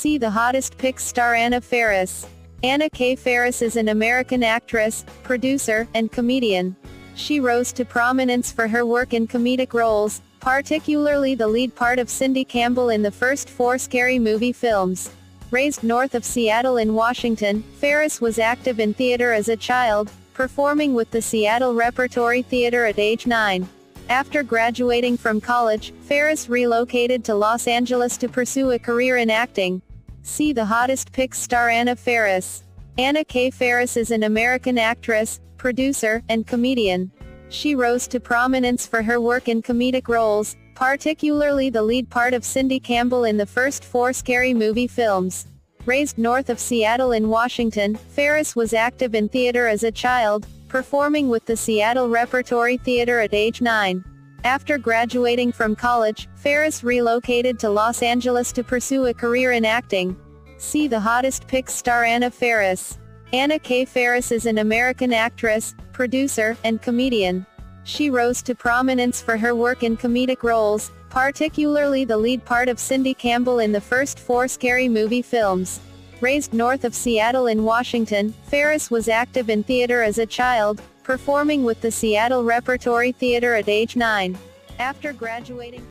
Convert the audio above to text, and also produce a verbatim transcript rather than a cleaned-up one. See the hottest pics. Star Anna Faris. Anna K. Faris is an American actress, producer, and comedian. She rose to prominence for her work in comedic roles, particularly the lead part of Cindy Campbell in the first four Scary Movie films. Raised north of Seattle in Washington, Faris was active in theater as a child, performing with the Seattle Repertory Theater at age nine. After graduating from college, Faris relocated to Los Angeles to pursue a career in acting. See the hottest pics. Star Anna Faris. Anna K. Faris is an American actress, producer, and comedian. She rose to prominence for her work in comedic roles, particularly the lead part of Cindy Campbell in the first four Scary Movie films. Raised north of Seattle in Washington, Faris was active in theater as a child, performing with the Seattle Repertory Theater at age nine. After graduating from college, Faris relocated to Los Angeles to pursue a career in acting. See the hottest pics. Star Anna Faris. Anna K. Faris is an American actress, producer, and comedian. She rose to prominence for her work in comedic roles, particularly the lead part of Cindy Campbell in the first four Scary Movie films. Raised north of Seattle in Washington, Faris was active in theater as a child, performing with the Seattle Repertory Theater at age nine. After graduating